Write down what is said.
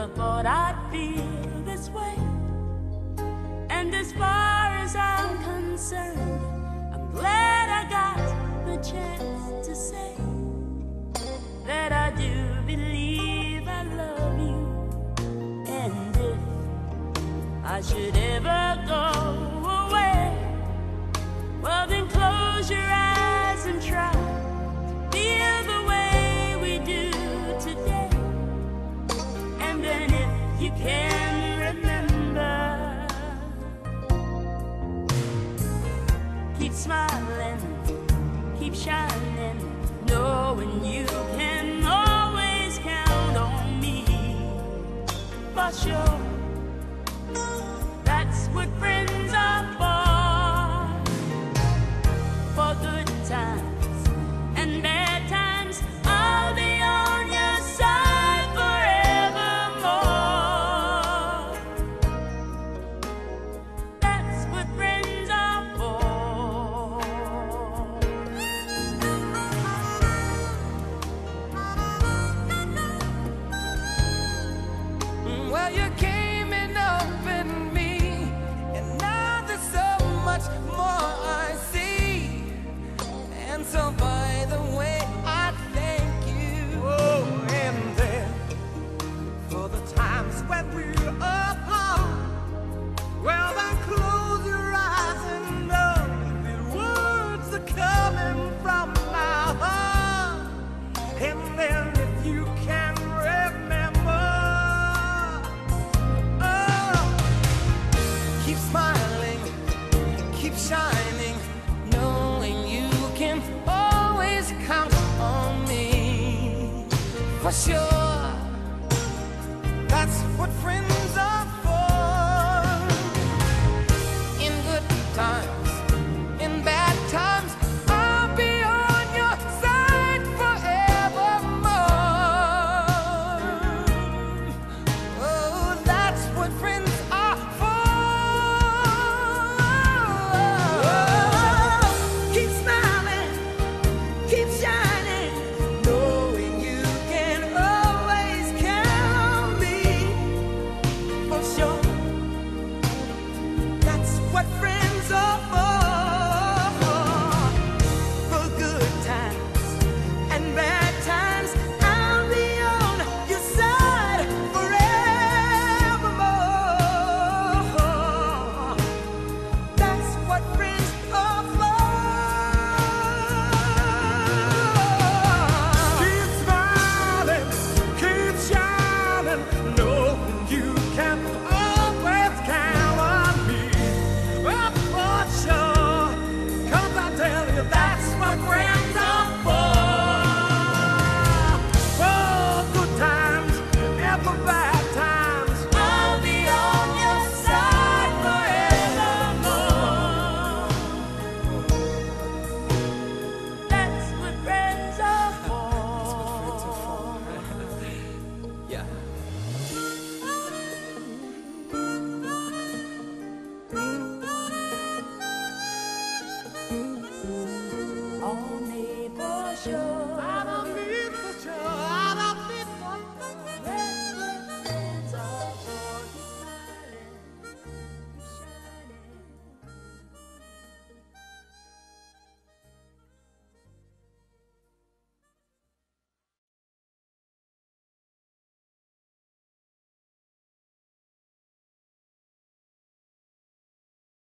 never thought I'd feel this way. And as far as I'm concerned, I'm glad I got the chance to say that I do believe I love you. And if I should ever go away, well then close your eyes and try to feel the way we do today. And then if you can remember, keep smiling, keep shining, knowing you can always count on me. For sure, that's what friends are for. For good times and bad times, I'll be on your side forevermore. That's what friends are for. Well, you came and opened me, and now there's so much more I see. So by the way, I thank you. Oh, and then for the times when we were apart, well then close your eyes and know that words are coming from my heart. And then if you can remember, oh, keep smiling, keep shining, knowing you can always count on me. For sure.